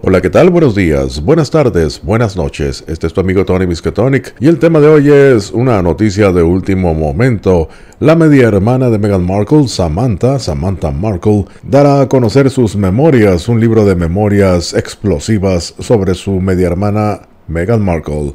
Hola, ¿qué tal? Buenos días, buenas tardes, buenas noches. Este es tu amigo Tony Miskatonic y el tema de hoy es una noticia de último momento. La media hermana de Meghan Markle, Samantha Markle, dará a conocer sus memorias, un libro de memorias explosivas sobre su media hermana Meghan Markle.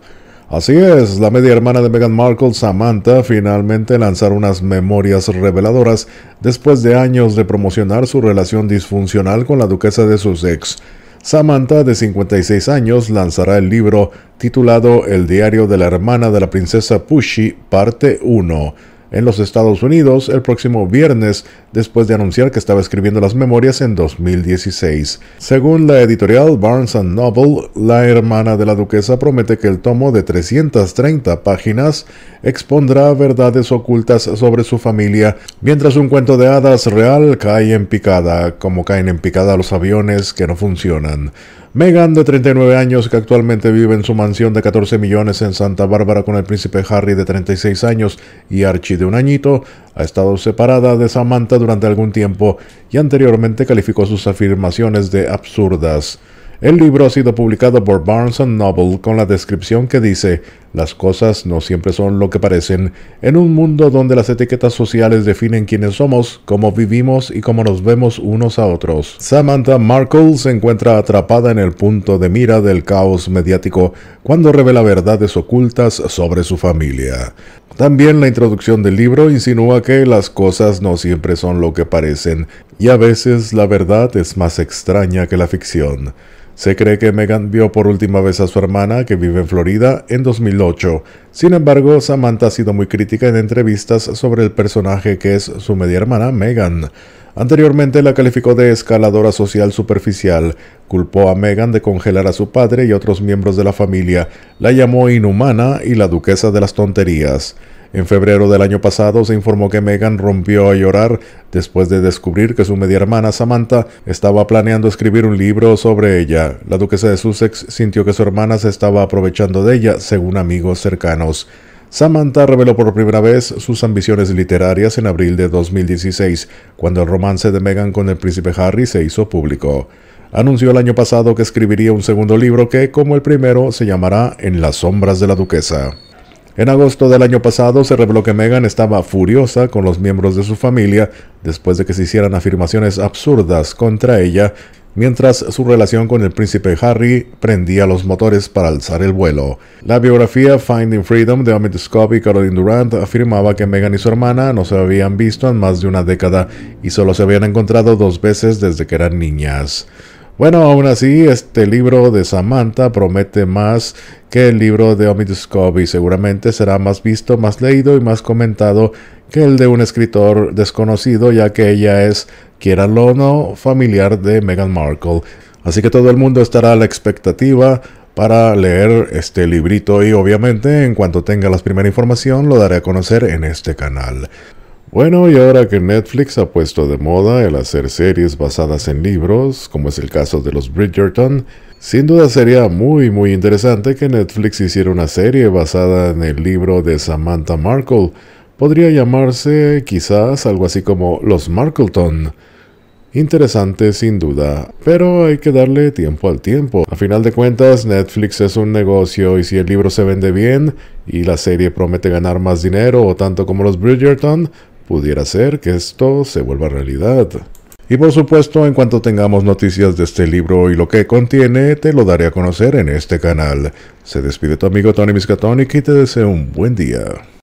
Así es, la media hermana de Meghan Markle, Samantha, finalmente lanzará unas memorias reveladoras después de años de promocionar su relación disfuncional con la duquesa de Sussex. Samantha, de 56 años, lanzará el libro titulado El diario de la hermana de la princesa Pushy, Parte 1, en los Estados Unidos el próximo viernes, después de anunciar que estaba escribiendo las memorias en 2016. Según la editorial Barnes & Noble, la hermana de la duquesa promete que el tomo de 330 páginas expondrá verdades ocultas sobre su familia, mientras un cuento de hadas real cae en picada, como caen en picada los aviones que no funcionan. Meghan, de 39 años, que actualmente vive en su mansión de 14 millones en Santa Bárbara con el príncipe Harry, de 36 años, y Archie, de un añito, ha estado separada de Samantha durante algún tiempo y anteriormente calificó sus afirmaciones de absurdas. El libro ha sido publicado por Barnes & Noble con la descripción que dice: las cosas no siempre son lo que parecen. En un mundo donde las etiquetas sociales definen quiénes somos, cómo vivimos y cómo nos vemos unos a otros, Samantha Markle se encuentra atrapada en el punto de mira del caos mediático cuando revela verdades ocultas sobre su familia. También la introducción del libro insinúa que las cosas no siempre son lo que parecen y a veces la verdad es más extraña que la ficción. Se cree que Meghan vio por última vez a su hermana, que vive en Florida, en 2008. Sin embargo, Samantha ha sido muy crítica en entrevistas sobre el personaje que es su media hermana, Meghan. Anteriormente la calificó de escaladora social superficial, culpó a Meghan de congelar a su padre y otros miembros de la familia, la llamó inhumana y la duquesa de las tonterías. En febrero del año pasado se informó que Meghan rompió a llorar después de descubrir que su media hermana Samantha estaba planeando escribir un libro sobre ella. La duquesa de Sussex sintió que su hermana se estaba aprovechando de ella, según amigos cercanos. Samantha reveló por primera vez sus ambiciones literarias en abril de 2016, cuando el romance de Meghan con el príncipe Harry se hizo público. Anunció el año pasado que escribiría un segundo libro que, como el primero, se llamará En las sombras de la duquesa. En agosto del año pasado se reveló que Meghan estaba furiosa con los miembros de su familia después de que se hicieran afirmaciones absurdas contra ella, mientras su relación con el príncipe Harry prendía los motores para alzar el vuelo. La biografía Finding Freedom de Omid Scobie y Caroline Durant afirmaba que Meghan y su hermana no se habían visto en más de una década y solo se habían encontrado 2 veces desde que eran niñas. Bueno, aún así, este libro de Samantha promete más que el libro de Omid Scobie. Seguramente será más visto, más leído y más comentado que el de un escritor desconocido, ya que ella es, quiéralo o no, familiar de Meghan Markle. Así que todo el mundo estará a la expectativa para leer este librito y obviamente en cuanto tenga la primera información lo daré a conocer en este canal. Bueno, y ahora que Netflix ha puesto de moda el hacer series basadas en libros, como es el caso de los Bridgerton, sin duda sería muy interesante que Netflix hiciera una serie basada en el libro de Samantha Markle. Podría llamarse quizás algo así como Los Markleton. Interesante sin duda, pero hay que darle tiempo al tiempo. A final de cuentas, Netflix es un negocio y si el libro se vende bien y la serie promete ganar más dinero o tanto como los Bridgerton, pudiera ser que esto se vuelva realidad. Y por supuesto, en cuanto tengamos noticias de este libro y lo que contiene, te lo daré a conocer en este canal. Se despide tu amigo Tony Miskatonic y te deseo un buen día.